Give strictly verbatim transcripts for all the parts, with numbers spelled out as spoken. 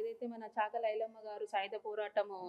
ఏదైతే మన చాక లైలమ్మ గారు సాయుధ పోరాటము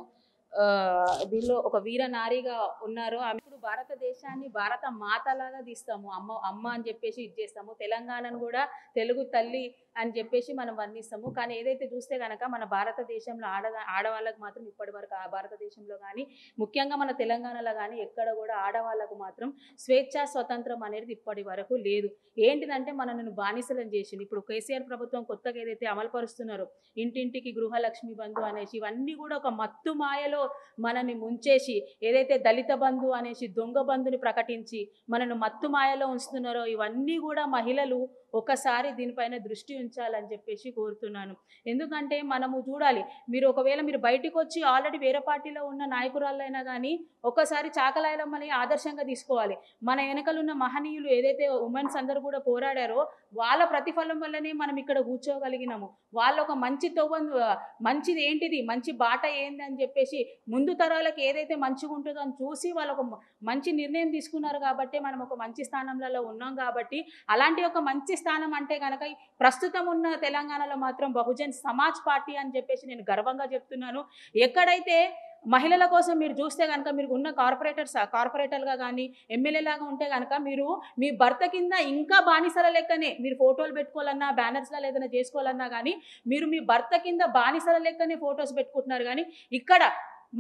దీనిలో ఒక వీర నారీగా ఉన్నారు. ఇప్పుడు భారతదేశాన్ని భారత మాతలాగా తీస్తాము, అమ్మ అమ్మ అని చెప్పేసి ఇది చేస్తాము, తెలంగాణను కూడా తెలుగు తల్లి అని చెప్పేసి మనం వర్ణిస్తాము. కానీ ఏదైతే చూస్తే కనుక మన భారతదేశంలో ఆడ ఆడవాళ్ళకు మాత్రం ఇప్పటివరకు ఆ భారతదేశంలో కానీ ముఖ్యంగా మన తెలంగాణలో కానీ ఎక్కడ కూడా ఆడవాళ్ళకు మాత్రం స్వేచ్ఛ స్వతంత్రం అనేది ఇప్పటి వరకు లేదు. ఏంటిదంటే మనల్ని బానిసలను చేసింది. ఇప్పుడు కేసీఆర్ ప్రభుత్వం కొత్తగా ఏదైతే అమలు పరుస్తున్నారో ఇంటింటికి గృహలక్ష్మి బంధు అనేసి ఇవన్నీ కూడా ఒక మత్తు మాయలో మనల్ని ముంచేసి ఏదైతే దళిత బంధు అనేసి దొంగ బంధుని ప్రకటించి మనను మత్తు మాయలో ఉంచుతున్నారో ఇవన్నీ కూడా మహిళలు ఒకసారి దీనిపైన దృష్టి ఉంచాలని చెప్పేసి కోరుతున్నాను. ఎందుకంటే మనము చూడాలి, మీరు ఒకవేళ మీరు బయటకు వచ్చి ఆల్రెడీ వేరే పార్టీలో ఉన్న నాయకురాళ్ళైనా కానీ ఒక్కసారి చాకలైలమ్మని ఆదర్శంగా తీసుకోవాలి. మన వెనకలున్న మహనీయులు ఏదైతే ఉమెన్స్ అందరూ కూడా పోరాడారో వాళ్ళ ప్రతిఫలం వల్లనే మనం ఇక్కడ కూర్చోగలిగినాము. వాళ్ళు ఒక మంచి తోవందు మంచిది ఏంటిది, మంచి బాట ఏంది అని చెప్పేసి ముందు తరాలకు ఏదైతే మంచిగా ఉంటుందో అని చూసి వాళ్ళు ఒక మంచి నిర్ణయం తీసుకున్నారు కాబట్టి మనం ఒక మంచి స్థానంలో ఉన్నాం. కాబట్టి అలాంటి ఒక మంచి స్థానం అంటే కనుక ప్రస్తుతం ఉన్న తెలంగాణలో మాత్రం బహుజన్ సమాజ్ పార్టీ అని చెప్పేసి నేను గర్వంగా చెప్తున్నాను. ఎక్కడైతే మహిళల కోసం మీరు చూస్తే కనుక మీరు ఉన్న కార్పొరేటర్స్ కార్పొరేటర్గా కానీ ఎమ్మెల్యేలాగా ఉంటే కనుక మీరు మీ భర్త కింద ఇంకా బానిసల లెక్కనే మీరు ఫోటోలు పెట్టుకోవాలన్నా బ్యానర్స్లో ఏదైనా చేసుకోవాలన్నా కానీ మీరు మీ భర్త కింద బానిసల లెక్కనే ఫొటోస్ పెట్టుకుంటున్నారు. కానీ ఇక్కడ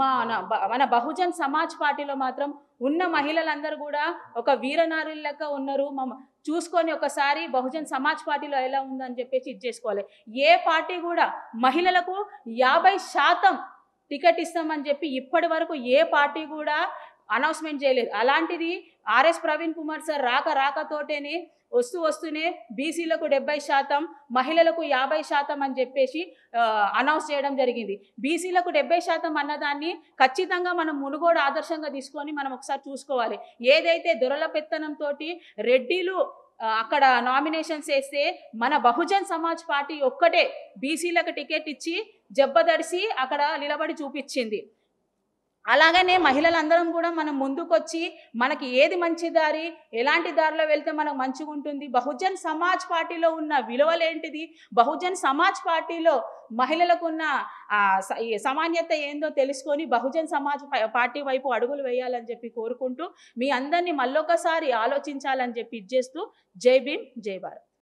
మన మన బహుజన్ సమాజ్ పార్టీలో మాత్రం ఉన్న మహిళలందరూ కూడా ఒక వీరనారుల లెక్క ఉన్నారు. మమ్మ చూసుకొని ఒకసారి బహుజన్ సమాజ్ పార్టీలో ఎలా ఉందని చెప్పేసి ఇది చేసుకోవాలి. ఏ పార్టీ కూడా మహిళలకు యాభై శాతం టికెట్ ఇస్తామని చెప్పి ఇప్పటి వరకు ఏ పార్టీ కూడా అనౌన్స్మెంట్ చేయలేదు. అలాంటిది ఆర్ఎస్ ప్రవీణ్ కుమార్ సార్ రాక రాకతోటేనే వస్తూ వస్తూనే బీసీలకు డెబ్బై శాతం మహిళలకు యాభై శాతం అని చెప్పేసి అనౌన్స్ చేయడం జరిగింది. బీసీలకు డెబ్బై శాతం అన్నదాన్ని ఖచ్చితంగా మనం మునుగోడు ఆదర్శంగా తీసుకొని మనం ఒకసారి చూసుకోవాలి. ఏదైతే దొరల పెత్తనంతో రెడ్డిలు అక్కడ నామినేషన్స్ వేస్తే మన బహుజన్ సమాజ్ పార్టీ ఒక్కటే బీసీలకు టికెట్ ఇచ్చి జబ్బదడిసి అక్కడ నిలబడి చూపించింది. అలాగనే మహిళలందరం కూడా మనం ముందుకొచ్చి మనకి ఏది మంచి దారి, ఎలాంటి దారిలో వెళ్తే మనకు మంచిగా ఉంటుంది, బహుజన్ సమాజ్ పార్టీలో ఉన్న విలువలు ఏంటిది, బహుజన్ సమాజ్ పార్టీలో మహిళలకున్న సమాన్యత ఏందో తెలుసుకొని బహుజన్ సమాజ్ పార్టీ వైపు అడుగులు వేయాలని చెప్పి కోరుకుంటూ మీ అందరినీ మళ్ళొకసారి ఆలోచించాలని చెప్పి ఇచ్చేస్తూ జై భీమ్, జై భారత్.